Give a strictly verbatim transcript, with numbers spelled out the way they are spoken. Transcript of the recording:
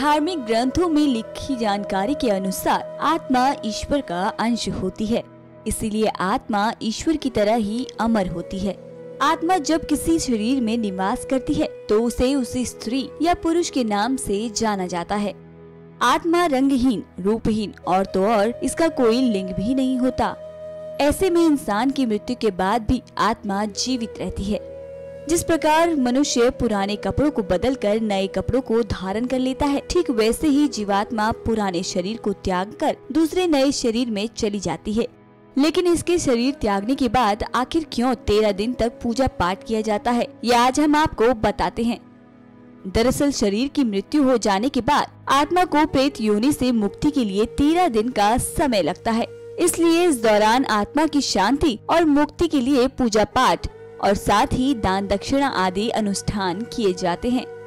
धार्मिक ग्रंथों में लिखी जानकारी के अनुसार आत्मा ईश्वर का अंश होती है, इसीलिए आत्मा ईश्वर की तरह ही अमर होती है। आत्मा जब किसी शरीर में निवास करती है तो उसे उसी स्त्री या पुरुष के नाम से जाना जाता है। आत्मा रंगहीन, रूपहीन और तो और इसका कोई लिंग भी नहीं होता। ऐसे में इंसान की मृत्यु के बाद भी आत्मा जीवित रहती है। जिस प्रकार मनुष्य पुराने कपड़ों को बदलकर नए कपड़ों को धारण कर लेता है, ठीक वैसे ही जीवात्मा पुराने शरीर को त्याग कर दूसरे नए शरीर में चली जाती है। लेकिन इसके शरीर त्यागने के बाद आखिर क्यों तेरह दिन तक पूजा पाठ किया जाता है, ये आज हम आपको बताते हैं। दरअसल शरीर की मृत्यु हो जाने के बाद आत्मा को प्रेत योनि से मुक्ति के लिए तेरह दिन का समय लगता है। इसलिए इस दौरान आत्मा की शांति और मुक्ति के लिए पूजा पाठ और साथ ही दान दक्षिणा आदि अनुष्ठान किए जाते हैं।